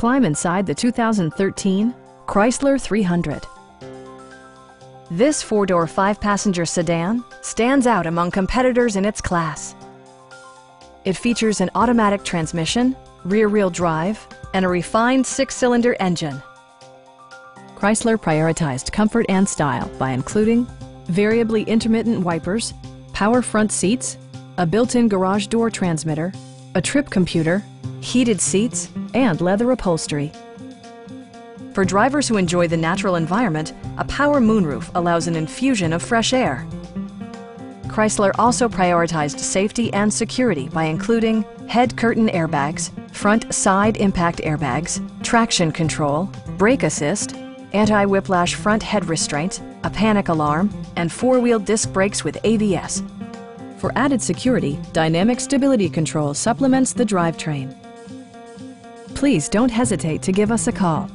Climb inside the 2013 Chrysler 300. This four-door, five-passenger sedan stands out among competitors in its class. It features an automatic transmission, rear-wheel drive, and a refined six-cylinder engine. Chrysler prioritized comfort and style by including variably intermittent wipers, power front seats, a built-in garage door transmitter, a trip computer, heated seats, and leather upholstery. For drivers who enjoy the natural environment, a power moonroof allows an infusion of fresh air. Chrysler also prioritized safety and security by including head curtain airbags, front side impact airbags, traction control, brake assist, anti-whiplash front head restraint, a panic alarm, and four-wheel disc brakes with ABS. For added security, Dynamic Stability Control supplements the drivetrain. Please don't hesitate to give us a call.